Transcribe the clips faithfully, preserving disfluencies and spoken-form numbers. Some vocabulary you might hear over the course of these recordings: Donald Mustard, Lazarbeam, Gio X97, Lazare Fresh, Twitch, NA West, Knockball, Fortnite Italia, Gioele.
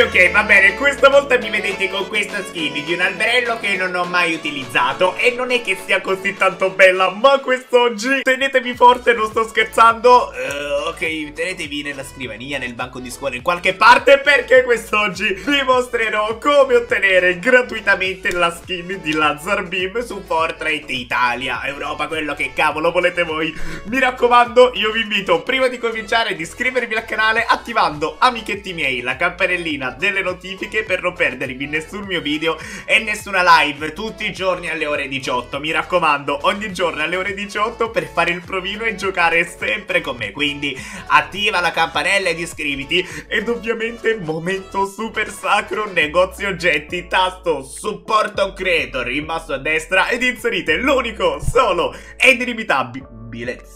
ok, va bene, questa volta mi vedete con questa skin di un alberello che non ho mai utilizzato. E non è che sia così tanto bella, ma quest'oggi, tenetevi forte, non sto scherzando. uh, Ok, tenetevi nella scrivania, nel banco di scuola, in qualche parte, perché quest'oggi vi mostrerò come ottenere gratuitamente la skin di Lazarbeam su Fortnite Italia, Europa, quello che cavolo volete voi. Mi raccomando, io vi invito, prima di cominciare, di iscrivervi al canale attivando, amichetti miei, la campanellina delle notifiche per non perdervi nessun mio video e nessuna live, tutti i giorni alle ore diciotto. Mi raccomando, ogni giorno alle ore diciotto, per fare il provino e giocare sempre con me. Quindi attiva la campanella ed iscriviti. Ed ovviamente, momento super sacro, negozio oggetti, tasto supporto creator in basso a destra ed inserite l'unico, solo ed inimitabile,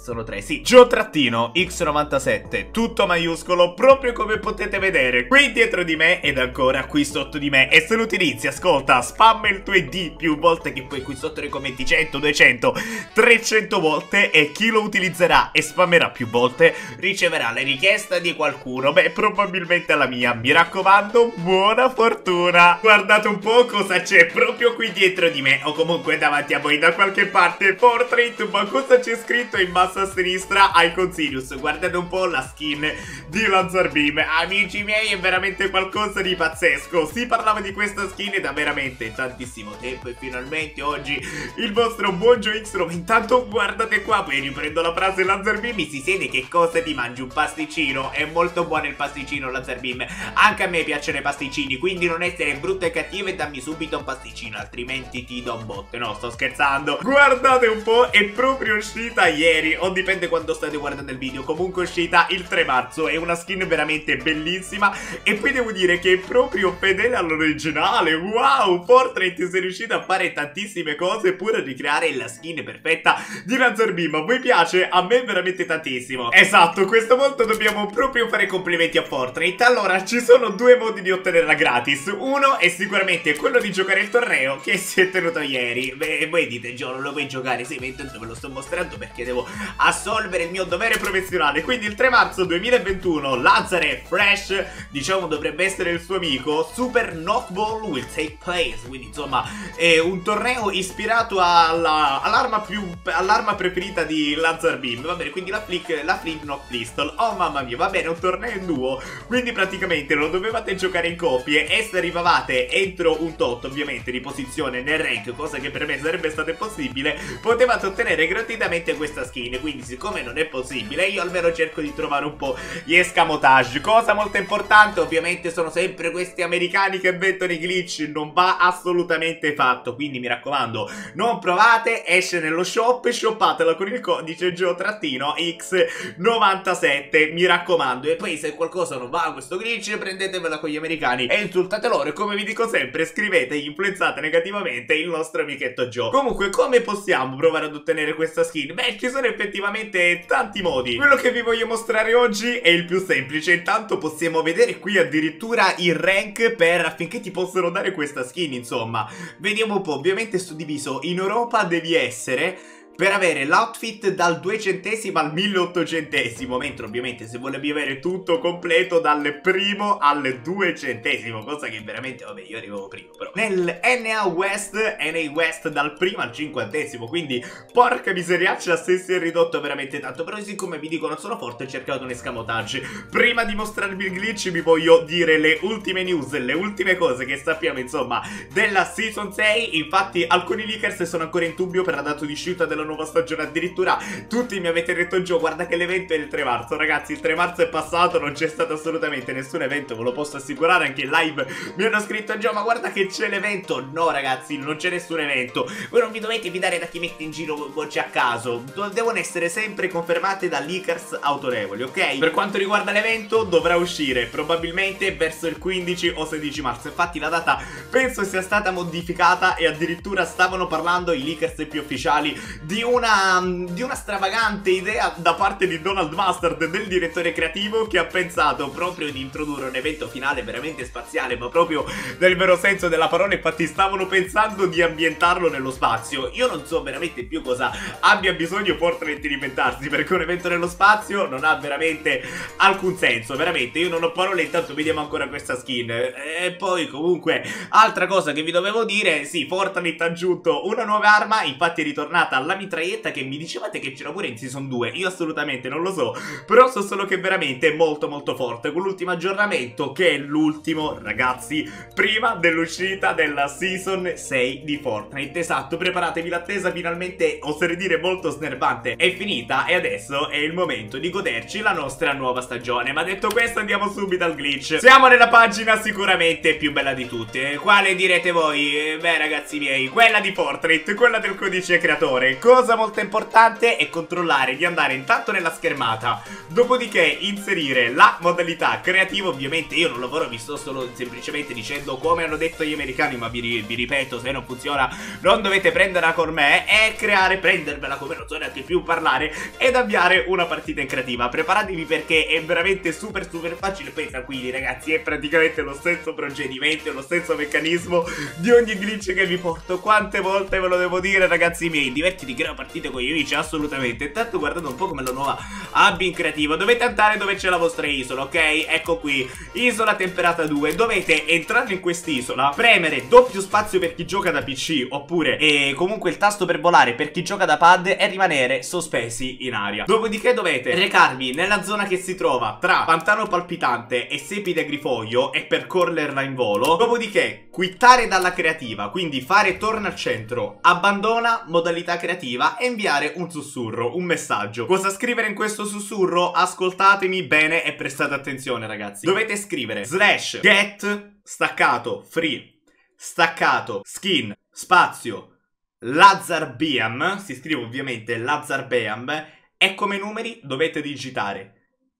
sono tre, sì, Gio-X novantasette, tutto maiuscolo, proprio come potete vedere qui dietro di me ed ancora qui sotto di me. E se lo utilizzi, ascolta, spamma il tuo I D più volte che puoi qui sotto nei commenti, cento, duecento, trecento volte, e chi lo utilizzerà e spammerà più volte riceverà la richiesta di qualcuno, beh, probabilmente la mia. Mi raccomando, buona fortuna. Guardate un po' cosa c'è proprio qui dietro di me, o comunque davanti a voi da qualche parte. Fortnite, ma cosa c'è scritto in basso a sinistra? Icon Sirius. Guardate un po' la skin di Lazarbeam, amici miei, è veramente qualcosa di pazzesco. Si parlava di questa skin da veramente tantissimo tempo e finalmente oggi il vostro buon Gio-X novantasette, intanto guardate qua, poi riprendo la frase Lazarbeam, si siede, che cosa ti mangi? Un pasticcino? È molto buono il pasticcino Lazarbeam, anche a me piacciono i pasticcini, quindi non essere brutto e cattivo e dammi subito un pasticcino, altrimenti ti do un botte. No, sto scherzando. Guardate un po', è proprio uscita ieri, o dipende quando state guardando il video, comunque è uscita il tre marzo. È una skin veramente bellissima e poi devo dire che è proprio fedele all'originale. Wow, Fortnite si è riuscito a fare tantissime cose pure a ricreare la skin perfetta di Lazarbeam. A voi piace? A me veramente tantissimo. Esatto, questa volta dobbiamo proprio fare complimenti a Fortnite. Allora, ci sono due modi di ottenerla gratis. Uno è sicuramente quello di giocare il torneo che si è tenuto ieri. Beh, voi dite, Gio, non lo vuoi giocare? Sì, ma intanto ve lo sto mostrando perché devo assolvere il mio dovere professionale. Quindi il tre marzo duemilaventuno Lazare Fresh, diciamo dovrebbe essere il suo amico, Super Knockball will take place. Quindi insomma è un torneo ispirato alla, all'arma più all'arma preferita di Lazarbeam. Va bene, quindi la flick, la flick knock pistol. Oh mamma mia, va bene, un torneo in duo, quindi praticamente lo dovevate giocare in coppie e se arrivavate entro un tot ovviamente di posizione nel rank, cosa che per me sarebbe stata impossibile, potevate ottenere gratuitamente questo skin. Quindi siccome non è possibile, io almeno cerco di trovare un po' gli escamotage. Cosa molto importante, ovviamente sono sempre questi americani che mettono i glitch, non va assolutamente fatto. Quindi mi raccomando, non provate, esce nello shop, shoppatela con il codice Gio-X novantasette, mi raccomando. E poi se qualcosa non va a questo glitch, prendetevela con gli americani e insultate loro, e come vi dico sempre, scrivete e influenzate negativamente il nostro amichetto Gio. Comunque, come possiamo provare ad ottenere questa skin? Beh, ci sono effettivamente tanti modi. Quello che vi voglio mostrare oggi è il più semplice. Intanto possiamo vedere qui addirittura il rank per affinché ti possano dare questa skin. Insomma, vediamo un po'. Ovviamente suddiviso in Europa devi essere, per avere l'outfit, dal duecentesimo al milleottocentesimo, mentre ovviamente se volevi avere tutto completo dal primo al duecentesimo, cosa che veramente, vabbè, io arrivavo primo però. Nel N A West, N A West dal primo al cinquantesimo, quindi porca miseriaccia se si è ridotto veramente tanto. Però siccome vi dico non sono forte, ho cercato un escamotage. Prima di mostrarvi il glitch vi voglio dire le ultime news, le ultime cose che sappiamo insomma della Season sei. Infatti alcuni leakers sono ancora in dubbio per la data di uscita della nuova stagione. Addirittura tutti mi avete detto, Gio, guarda che l'evento è il tre marzo. Ragazzi, il tre marzo è passato, non c'è stato assolutamente nessun evento, ve lo posso assicurare. Anche in live mi hanno scritto, Gio, ma guarda che c'è l'evento. No ragazzi, non c'è nessun evento. Voi non vi dovete fidare da chi mette in giro voce a caso, devono essere sempre confermate da leakers autorevoli, ok? Per quanto riguarda l'evento, dovrà uscire probabilmente verso il quindici o sedici marzo. Infatti la data penso sia stata modificata e addirittura stavano parlando i leakers più ufficiali di di una, di una stravagante idea da parte di Donald Mustard, del direttore creativo, che ha pensato proprio di introdurre un evento finale veramente spaziale, ma proprio nel vero senso della parola. Infatti stavano pensando di ambientarlo nello spazio. Io non so veramente più cosa abbia bisogno Fortnite di inventarsi, perché un evento nello spazio non ha veramente alcun senso. Veramente, io non ho parole. Intanto vediamo ancora questa skin. E poi comunque, altra cosa che vi dovevo dire, sì, Fortnite ha aggiunto una nuova arma. Infatti è ritornata la mitraglietta, che mi dicevate che c'era pure in Season due. Io assolutamente non lo so, però so solo che veramente è molto molto forte, con l'ultimo aggiornamento, che è l'ultimo, ragazzi, prima dell'uscita della Season sei di Fortnite. Esatto, preparatevi, l'attesa finalmente, oserei dire molto snervante, è finita e adesso è il momento di goderci la nostra nuova stagione. Ma detto questo, andiamo subito al glitch. Siamo nella pagina sicuramente più bella di tutte. Quale direte voi? Beh, ragazzi miei, quella di Fortnite, quella del codice creatore. Cosa molto importante è controllare di andare intanto nella schermata, dopodiché inserire la modalità creativa. Ovviamente io non lavoro, vi sto solo semplicemente dicendo come hanno detto gli americani, ma vi, vi ripeto, se non funziona non dovete prenderla con me e creare, prendervela come non so neanche più parlare, ed avviare una partita in creativa. Preparatevi perché è veramente super super facile. Poi tranquilli ragazzi, è praticamente lo stesso procedimento, lo stesso meccanismo di ogni glitch che vi porto. Quante volte ve lo devo dire, ragazzi miei, divertiti, crea partite con gli amici, assolutamente. Intanto guardate un po' come la nuova hub in creativa. Dovete andare dove c'è la vostra isola, ok? Ecco qui, isola temperata due. Dovete entrare in quest'isola, premere doppio spazio per chi gioca da P C, oppure eh, comunque il tasto per volare per chi gioca da pad, e rimanere sospesi in aria. Dopodiché dovete recarvi nella zona che si trova tra Pantano Palpitante e Sepide Grifoglio e percorrerla in volo. Dopodiché quittare dalla creativa, quindi fare torna al centro, abbandona modalità creativa e inviare un sussurro, un messaggio. Cosa scrivere in questo sussurro? Ascoltatemi bene e prestate attenzione, ragazzi. Dovete scrivere slash get staccato free staccato skin spazio Lazarbeam, si scrive ovviamente Lazarbeam, e come numeri dovete digitare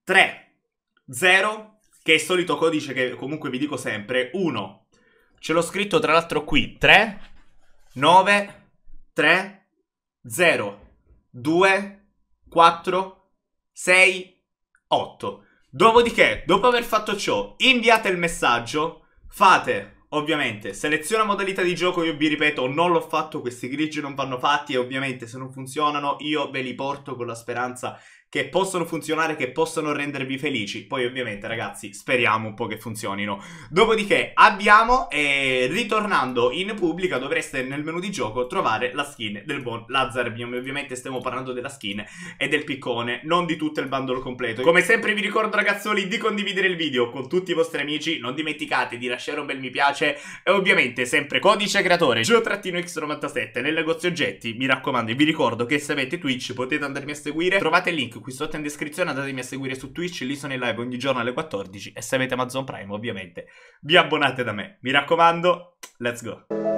tre zero, che è il solito codice che comunque vi dico sempre, uno. Ce l'ho scritto tra l'altro qui, tre nove tre zero due quattro sei otto. Dopodiché, dopo aver fatto ciò, inviate il messaggio, fate... Ovviamente seleziona modalità di gioco. Io vi ripeto, non l'ho fatto, questi glitch non vanno fatti, e ovviamente se non funzionano io ve li porto con la speranza che possano funzionare, che possano rendervi felici. Poi ovviamente ragazzi speriamo un po' che funzionino. Dopodiché abbiamo, e ritornando in pubblica dovreste nel menu di gioco trovare la skin del buon Lazarbeam. Ovviamente stiamo parlando della skin e del piccone, non di tutto il bundle completo. Come sempre vi ricordo ragazzoli di condividere il video con tutti i vostri amici, non dimenticate di lasciare un bel mi piace, e ovviamente sempre codice creatore Gio X novantasette nel negozio oggetti. Mi raccomando, e vi ricordo che se avete Twitch potete andarmi a seguire, trovate il link qui sotto in descrizione, andatemi a seguire su Twitch, lì sono in live ogni giorno alle quattordici, e se avete Amazon Prime ovviamente vi abbonate da me. Mi raccomando, let's go.